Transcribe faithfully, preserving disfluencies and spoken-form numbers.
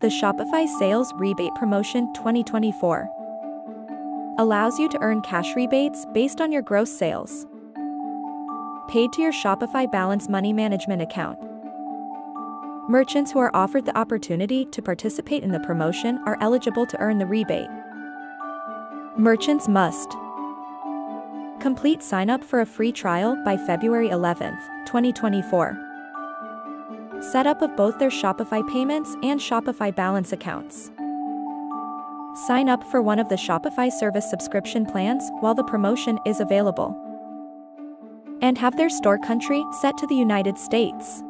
The Shopify Sales Rebate Promotion twenty twenty-four allows you to earn cash rebates based on your gross sales paid to your Shopify Balance money management account. Merchants who are offered the opportunity to participate in the promotion are eligible to earn the rebate. Merchants must complete sign-up for a free trial by February eleventh, twenty twenty-four. Setup of both their Shopify Payments and Shopify Balance accounts. Sign up for one of the Shopify service subscription plans while the promotion is available, and have their store country set to the United States.